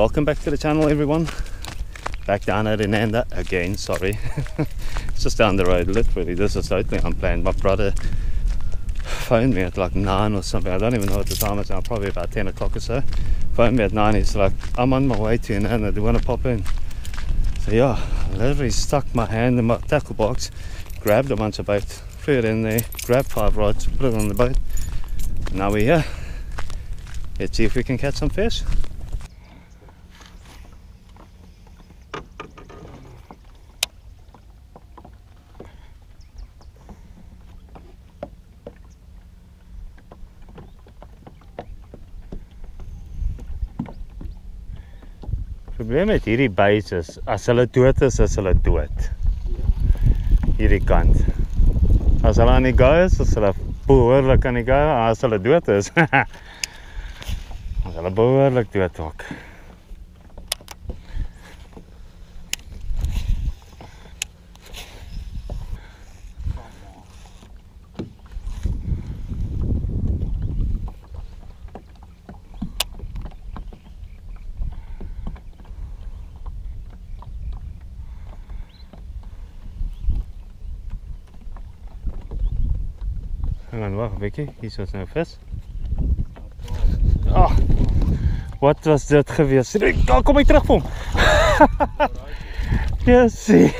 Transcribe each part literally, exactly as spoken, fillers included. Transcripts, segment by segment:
Welcome back to the channel, everyone. Back down at Inanda again, sorry. It's just down the road, literally. This is totally unplanned. My brother phoned me at like nine or something. I don't even know what the time is now, probably about ten o'clock or so. Phoned me at nine, he's like, I'm on my way to Inanda, do you want to pop in? So yeah, I literally stuck my hand in my tackle box, grabbed a bunch of bait, threw it in there, grabbed five rods, put it on the boat. Now we're here. Let's see if we can catch some fish. Die probleem met hierdie baits is, as hulle dood is, is hulle dood. Hierdie kant. As hulle aan die go is, is hulle behoorlik aan die go, as hulle dood is. As hulle behoorlik dood ook. Hang on, wacht een beetje, hier was nou vis. Oh, wat was dit geweest? Oh, kom hier terug van hem! Jezus!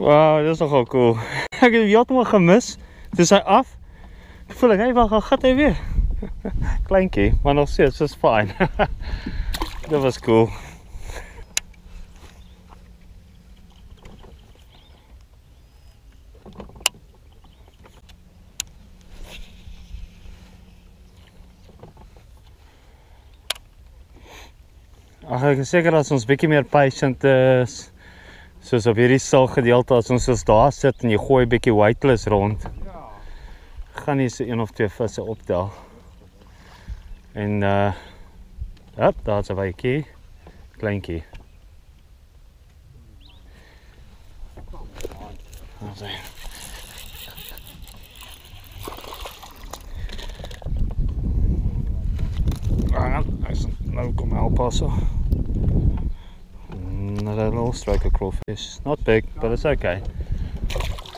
Wauw, dat is nogal cool. Ik heb hem helemaal gemist, dus hij af. Toen voel ik, hé, waar gaat hij weer? Kleinkie, maar nog steeds, dat is fijn. Dat was cool. Ach, ek is seker as ons bietjie meer patient is, soos op hierdie stil gedeelte, as ons soos daar sit en jy gooi bietjie lipless rond, gaan nie so een of twee visse optel. En uh, hop, daar is 'n bytjie, kleinkie. Nou kom help us. Another little stroker crawfish. Not big, but it's okay.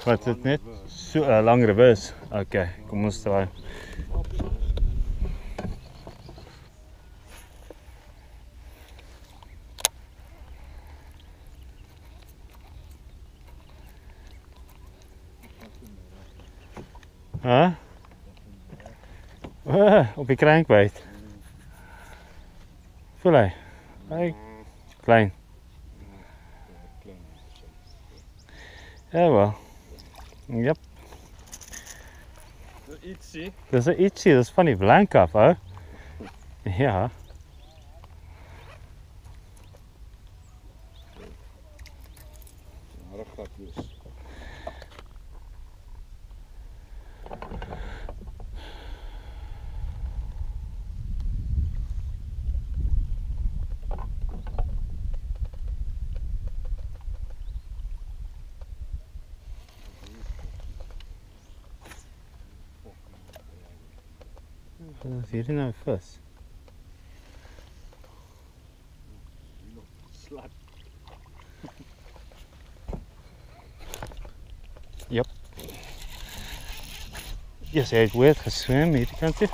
But it's net so uh, long reverse. Okay, kom ons try. Huh? Uh, op die krankbait. Voel hy? Hy? Klein. Ja wel. Yep. Dis ietsie. Dis ietsie, dis van die blank af, hou. Ja. If you didn't know first. Yep. Yes, I wait for swim here, can't you?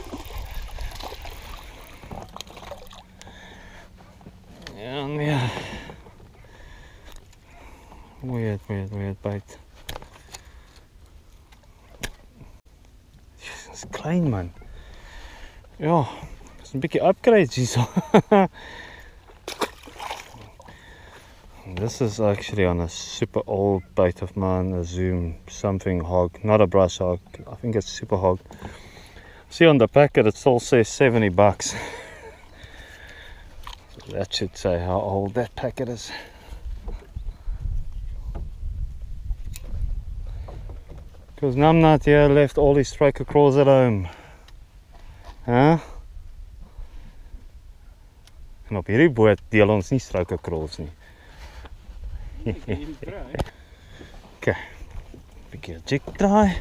And yeah. Weird, weird, weird bite. It's klein, man. Ja, is een beetje upgrades hier zo. This is actually on a super old bait of mine, a zoom, something hog, not a brush hog, I think it's super hog. See on the packet it still says seventy bucks. So that should say how old that packet is. Because Namnat here left all these striker crawls at home. Huh? En op hierdie boot deel ons nie stroker crawls nie. Okay, bietjie jig draai.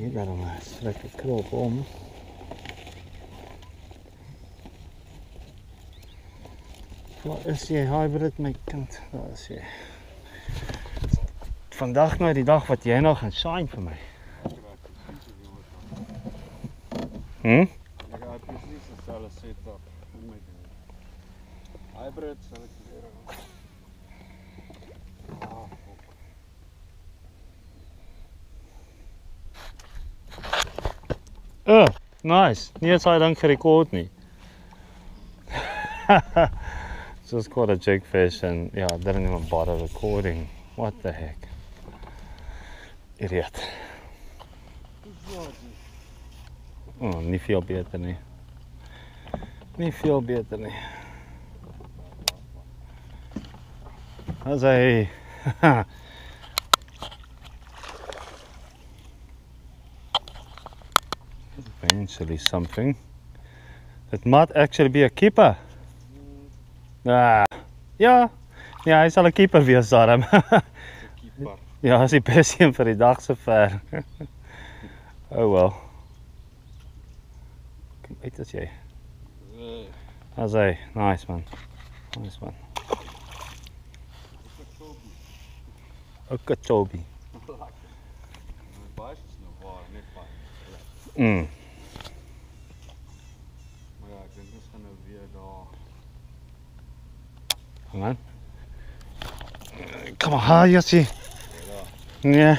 You've got a nice little cool form. Wat is jy hybrid my kind? Daar is jy. Vandag nou die dag wat jy nou gaan shine vir my. Hm? Ek het presies dieselfde setup met my doen. Hybrid sal ek weer gaan. Ah, oh, nice. Nie het hy dan gerekord nie. Just caught a jig fish and yeah, I didn't even bother recording. What the heck? Idiot. Oh, nie veel beter nie. Nie veel beter nie. As I eventually something. It might actually be a keeper. Ah, ja, ja, hy sal 'n keeper wees daarom. Ja, is die beste een vir die dag so ver. Oh wel. Kom uit as jy. As hy, nice man. Nice man. Ook 'n chobie. Baie is nou waar, net baie. Mm. Maar ja, ek dink ons gaan nou weer daar. Hang on. Come on, how you see? Yeah,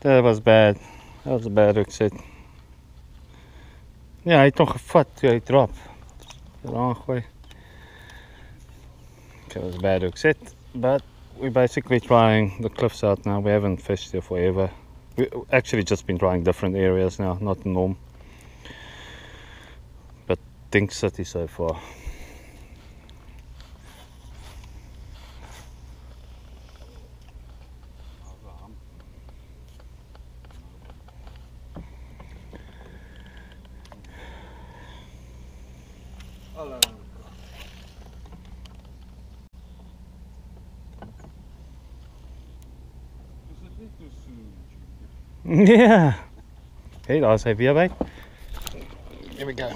that was bad. That was a bad exit. Yeah, I took a foot to a drop. The wrong way. That was a bad exit. But we're basically trying the cliffs out now. We haven't fished here forever. We actually just been trying different areas now, not norm. But Dink City so far. Yeah. Hey, that's a beer bite. Here we go.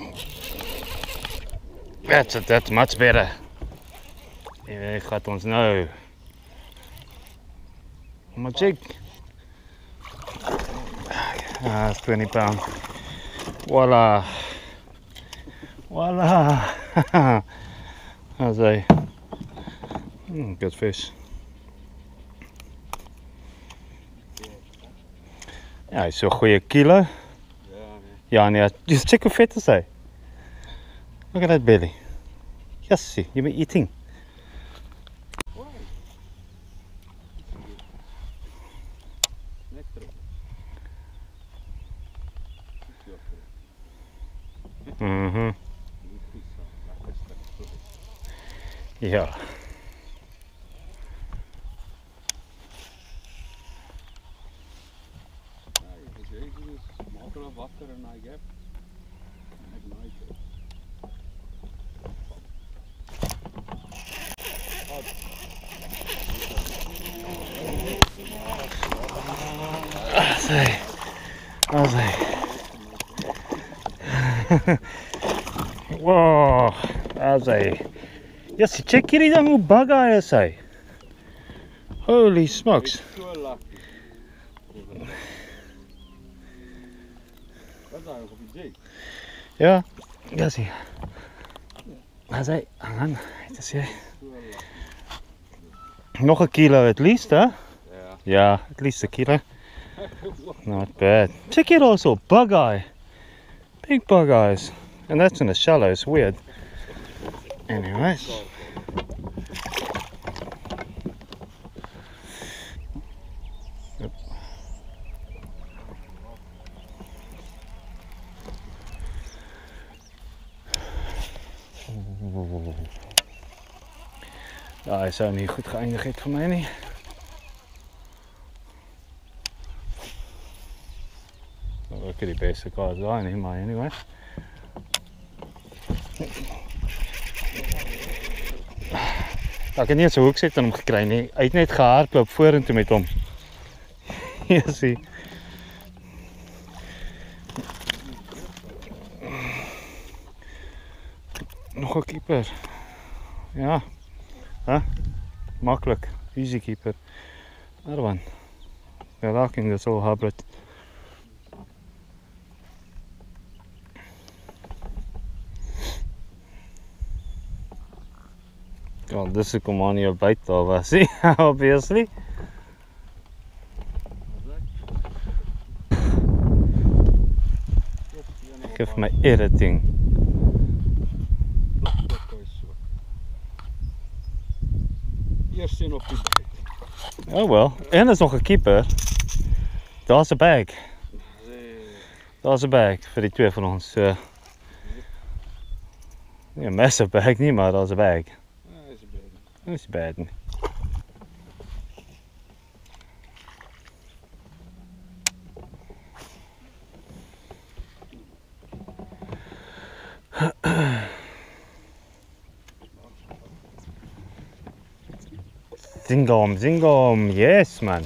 That's it. That's much better. Here we go. Now. My jig. Ah, it's twenty pound. Voila. Voila. That's a mm, good fish. Ja, hij is zo'n goede kilo. Ja, nee. Ja, nee. Just check hoe vet is hij. Look at that belly. Yes, see, you've been eating. Mm-hmm. Ja. Water en hy gap en ek naai toe. As hy. Wow, as hy. Yes, check hierdie ding hoe buggy is hy. Holy smokes. Ja, dat is hij. Dat is hij. Hang aan, dat is hij. Nog een kilo, at least, hè? Ja, at least a kilo. Not bad. Check it also, bug eye. Big bug eyes. And that's in the shallow, it's weird. Anyways. Ja, hij zou niet goed geëindigd hebben voor mij niet. Not really the best guys I know, mate, anyway. Ek het nie so hoek sit aan hom gekry nie. Hy het net gehardloop vorentoe met hom. Hier is hy. Nog een keeper. Ja. Huh? Makkelijk. Easy keeper. Another one. We're lacking this old hybrid. God, this will come on your bite though, see, obviously. Give me everything. Oh well, en er is nog een keeper. Dat is een bag. Dat is een bag voor die twee van ons. Uh, niet een massive bag, niet, maar dat is een bag. Dat is een bag. Zingom, zingom, yes man.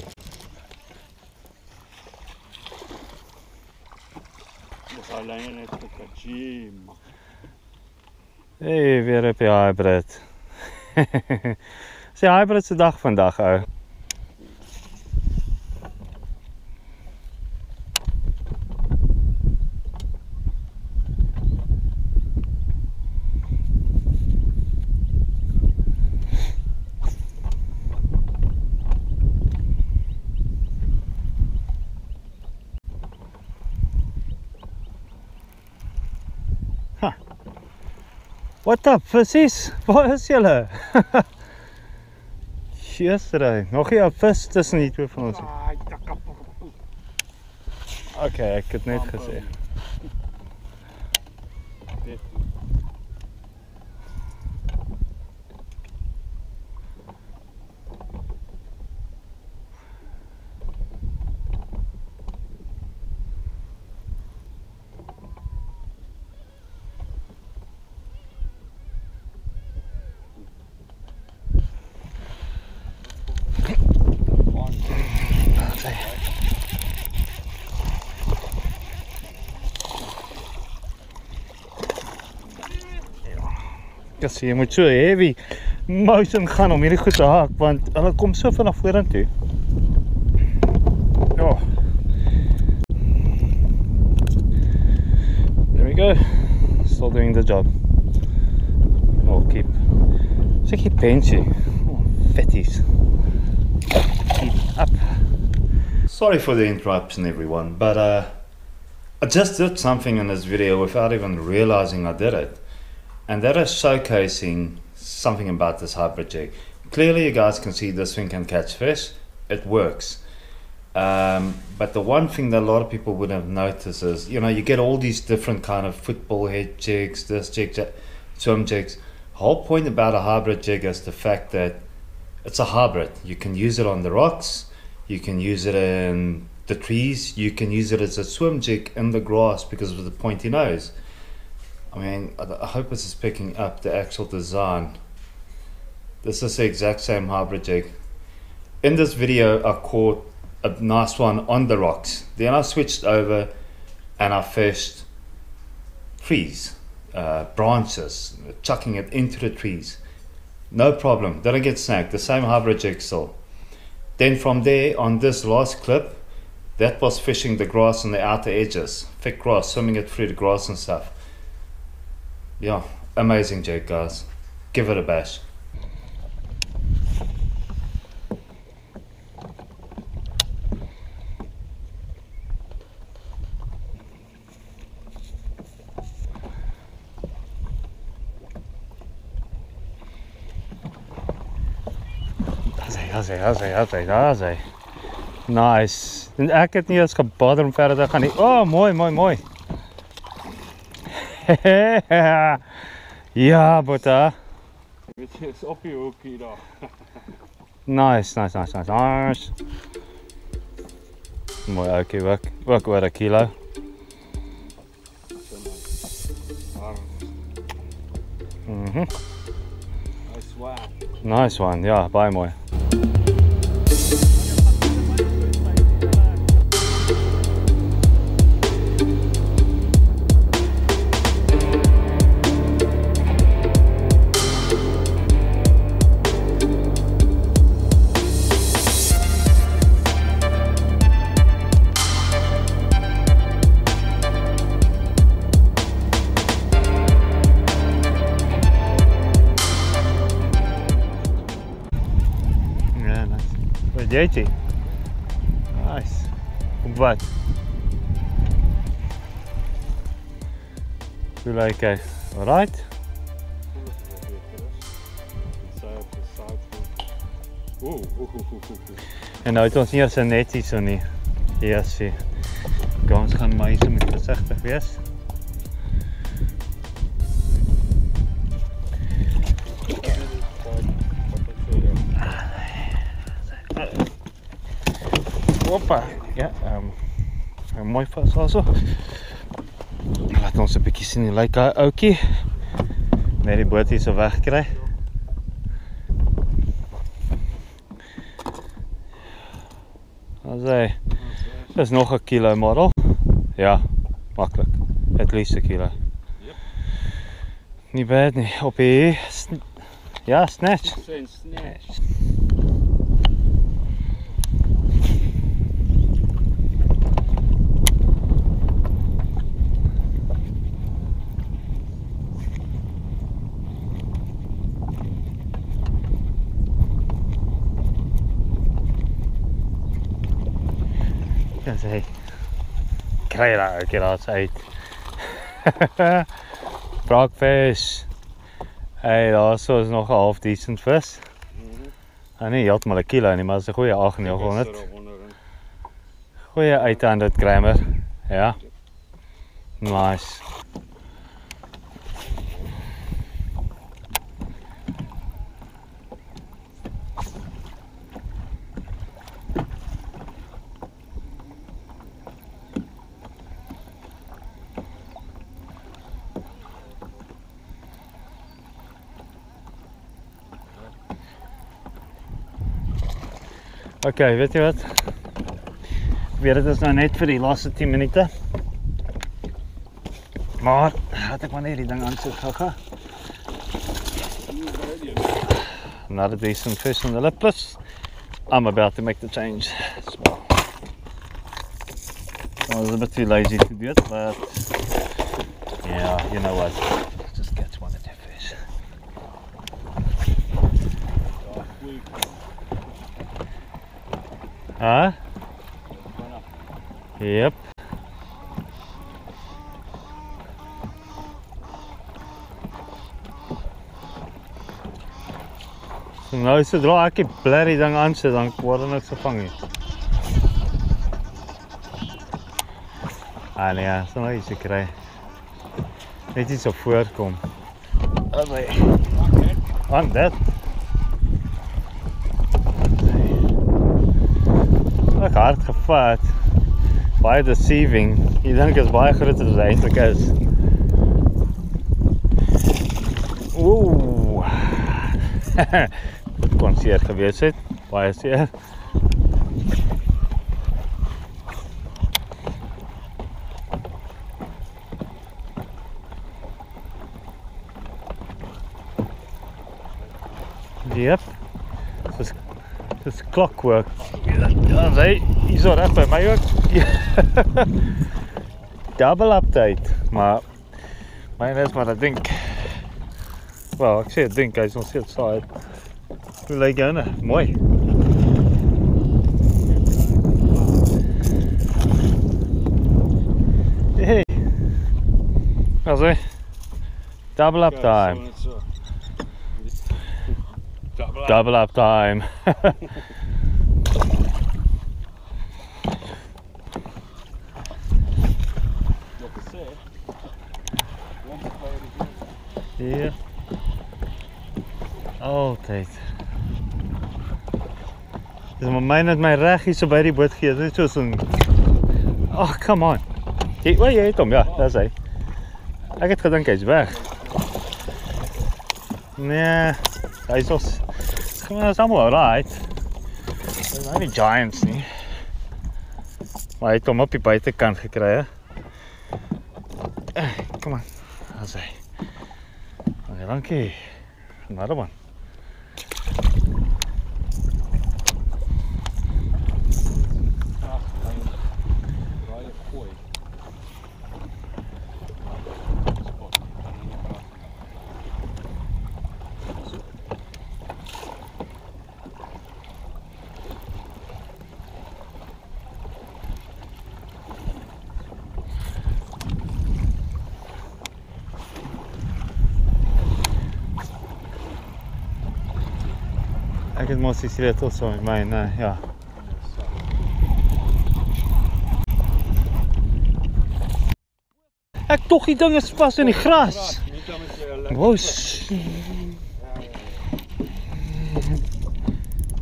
Hey, weer heb je hybrid. Is je hybridse dag vandaag, ui. Wat up, precies, waar is jullie? Gisteren, nog een vis tussen die twee van ons. Oké, okay, ik heb het net gezegd. Kassie, je moet zo heavy muizen gaan om hierdie goed te haak, want hulle kom so vanaf vorentoe. Ja. There we go. Still doing the job. Oh, keep. Zeg je pensie. Oh, vetties. Keep up. Sorry for the interruption, everyone, but uh, I just did something in this video without even realizing I did it. And that is showcasing something about this hybrid jig. Clearly you guys can see this thing can catch fish. It works. Um, but the one thing that a lot of people would have noticed is, you know, you get all these different kind of football head jigs, this jig, swim jigs. The whole point about a hybrid jig is the fact that it's a hybrid. You can use it on the rocks. You can use it in the trees. You can use it as a swim jig in the grass because of the pointy nose. I mean, I hope this is picking up the actual design. This is the exact same hybrid jig. In this video, I caught a nice one on the rocks. Then I switched over and I fished trees, uh, branches, chucking it into the trees. No problem, didn't get snagged. The same hybrid jig still. Then from there, on this last clip, that was fishing the grass on the outer edges, thick grass, swimming it through the grass and stuff. Yeah, amazing jig, guys. Give it a bash. Nice. En ek het nie eens gebother om verder te gaan nie. Oh, mooi, mooi, mooi. Ja, Botta. Beetje is op je hoekje daar. Nice, nice, nice, nice, nice. Mooi uitje, ook, ook weer een kilo. Mm-hmm. Nice one. Nice one, ja, baie mooi. with the eighty. Nice. But do like a right. En nou, het was niet als een netje zo niet. Ja, zie. Gans gaan meisen met voorzichtig wees. Hoppa. Ja, um, een mooi vast also. Laat ons een beetje zien, like oukie. Nee, die boot is zo wegkrijg. Hey, dat is nog een kilo model. Ja, makkelijk. Het liefst een kilo. Yep. Niet bad, nee. Op hier. Sn ja, snatch. snatch. Hey, krijg daar ook dat uit. Brokvis. Hey, daar is nog een half decent vis. Mm-hmm. Ah, nee, je had maar een kilo niet, maar dat is een goede acht nul nul. Goeie uit aan dit kramer. Ja. Nice. Oké, okay, weet je wat? Weer het is nou net voor die laatste tien minuten. Maar had ik maar net die ding aan te gaan. Another decent fish in the lipless. I'm about to make the change. I was a bit too lazy to do it, but yeah, you know what? Just catch one of the fish. Huh? Yep. So nou zodra ek die blerrie ding aan sit, dan word ek niks gevang nie. Ah nee, ja, so nou is ek kry. Net iets op voorkom. Oh my. On that. Ook hard gevat, baie deceiving. Jy dink is baie groter as eintlik is. Ooh, dit kon seer gewees het, baie seer. Yep. Dit is clockwork. Ja, nee, hier zo recht bij mij ook. Double up tijd. Maar mijn is maar dat ding. Wel, ik zie het ding, hij is nog steeds saai. Hoe lijkt jou nou? Mooi. Hey. Also, double up time. Double up time. Hier. Altijd. Het is maar mij net mijn recht is bij die boot geeft. Het is zo'n. Oh, come on. Je heet hem, ja, dat is hij. Ik heb gedacht, hij is weg. Nee, hij is nog. Dat is allemaal alright. Dat zijn niet giants niet. Maar hij heeft hem op die buitenkant gekregen. Kom maar, dat is hij. Dankie. Another one. Vilket måste se rätt ut som min, ja. Ek toch die ding is vast in die gras. Woos.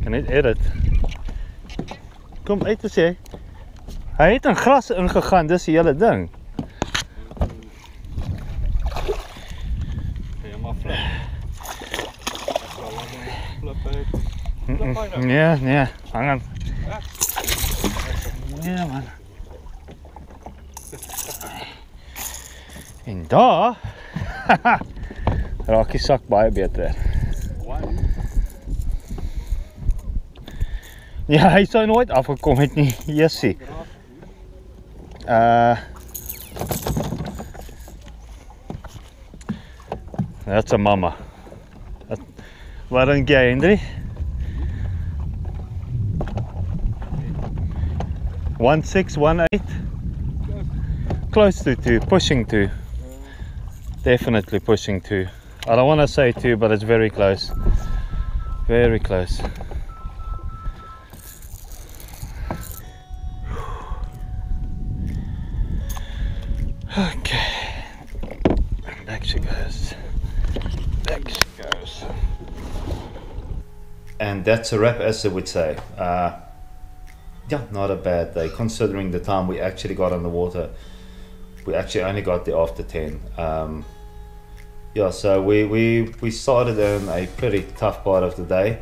Kan net edit. Kom uit te sê. Hy het in gras ingegaan, dis die hele ding. Nee, nee, hang aan. Nee man. En daar raak die sak baie beter. Ja, hy sou nooit afgekom het nie, Jessie. Uh, that's a mama. Wat dink jy, Hendrie? one six, one eight? Close to two, pushing two. Definitely pushing two. I don't want to say two, but it's very close. Very close. Okay. Back she goes. Back she goes. And that's a wrap, as I would say. Uh, yeah, not a bad day, considering the time we actually got on the water. We actually only got there after ten. Um, yeah, so we, we, we started in a pretty tough part of the day.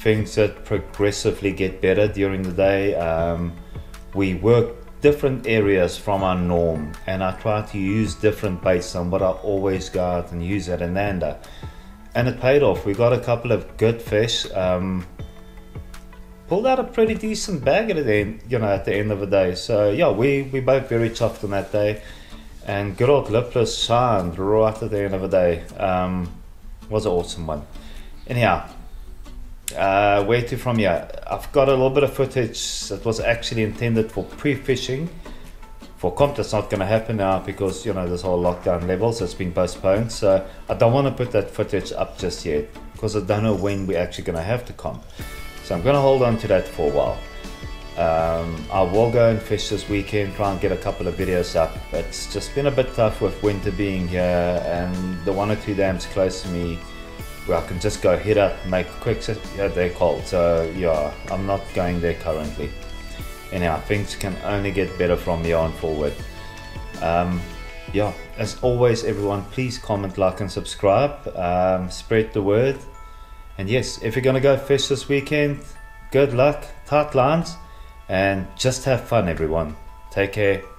Things that progressively get better during the day. Um, we worked different areas from our norm, and I tried to use different baits on what I always go out and use at Inanda. And it paid off. We got a couple of good fish. Um, pulled out a pretty decent bag at the end, you know, at the end of the day. So yeah, we, we both very chuffed on that day. And good old Lipless shined right at the end of the day. Um, was an awesome one. Anyhow, uh, where to from here? I've got a little bit of footage that was actually intended for pre-fishing. For comp, that's not going to happen now because, you know, this whole lockdown level, so it's been postponed. So I don't want to put that footage up just yet because I don't know when we're actually going to have to comp. So I'm going to hold on to that for a while. Um, I will go and fish this weekend, try and get a couple of videos up. It's just been a bit tough with winter being here and the one or two dams close to me where I can just go hit up, make quick set. Yeah, they're cold. So yeah, I'm not going there currently. Anyhow, things can only get better from here on forward. Um, yeah, as always, everyone, please comment, like, and subscribe. Um, spread the word. And yes, if you're going to go fish this weekend, good luck, tight lines, and just have fun, everyone. Take care.